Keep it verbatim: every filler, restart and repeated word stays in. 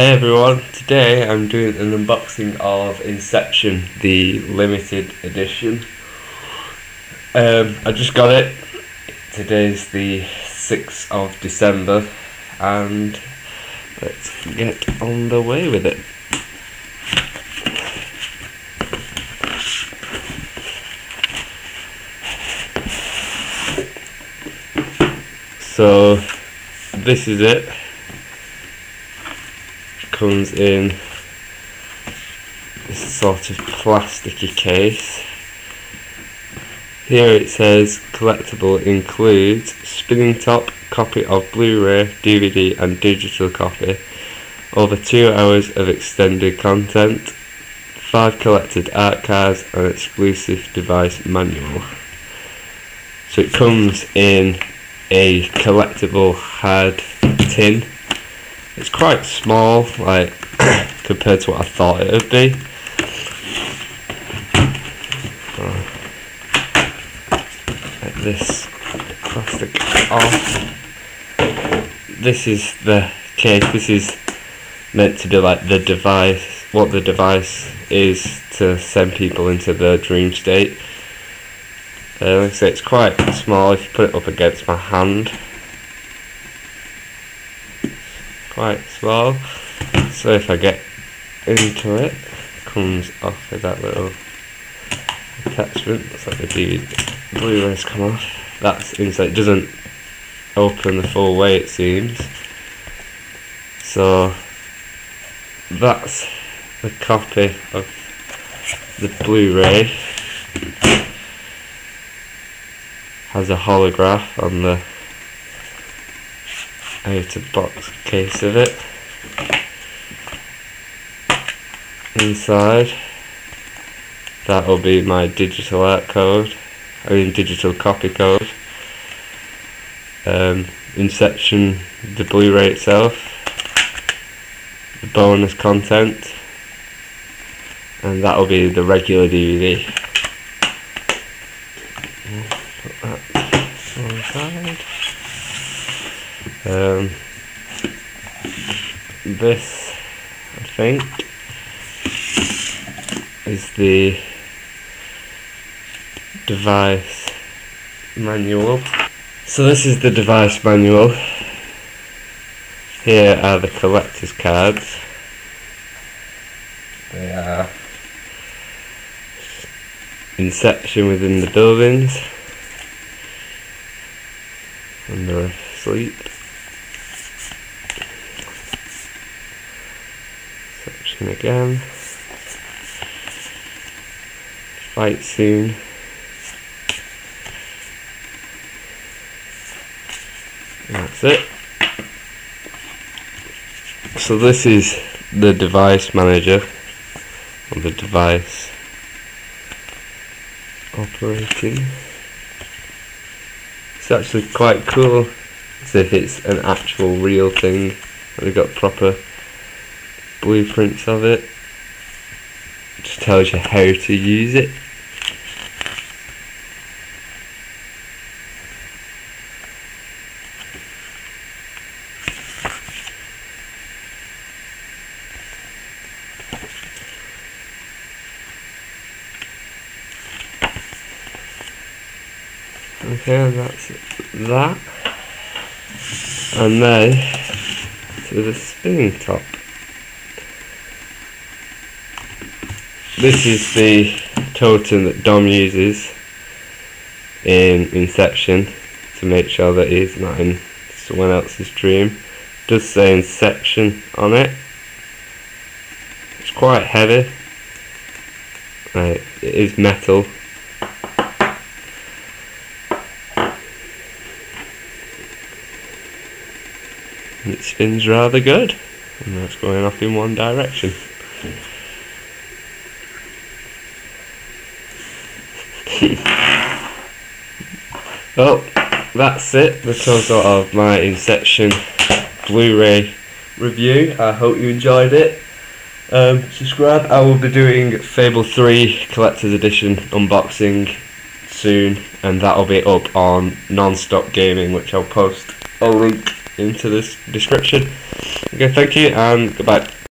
Hey everyone, today I'm doing an unboxing of Inception, the limited edition. Um, I just got it. Today's the sixth of December and let's get on the way with it. So this is it. Comes in this sort of plasticky case. Here it says collectible includes spinning top, copy of Blu-ray, D V D and digital copy, over two hours of extended content, five collected art cards and exclusive device manual. So it comes in a collectible hard tin. It's quite small, like, compared to what I thought it would be. So, get this plastic off. This is the case. This is meant to be like the device, what the device is to send people into their dream state. Uh, like I say, it's quite small if you put it up against my hand. Quite small, so if I get into it, it comes off with that little attachment. Looks like the D V D Blu-rays come off. That's inside. It doesn't open the full way, it seems. So that's the copy of the Blu-ray. Has a holograph on the outer box case of it. Inside, that will be my digital art code, I mean digital copy code. Um, Inception, the Blu-ray itself, the bonus content, and that will be the regular D V D. Put that inside. Um, this, I think, is the device manual. So this is the device manual. Here are the collector's cards. They are Inception within the buildings, Under Asleep, Inception again, Fight Soon, and that's it. So this is the device manager, or the device operating. It's actually quite cool as if it's an actual real thing, and they've got proper blueprints of it. It just tells you how to use it. Okay, and that's that. And then to the spinning top. This is the totem that Dom uses in Inception to make sure that he's not in someone else's dream. It does say Inception on it. It's quite heavy. Right, it is metal. And it spins rather good, and that's going off in one direction. Well, that's it, the total of my Inception Blu-ray review. I hope you enjoyed it. Um, subscribe. I will be doing Fable three Collector's Edition unboxing soon, and that will be up on Nonstop Gaming, which I'll post a link into this description. Okay, thank you and goodbye.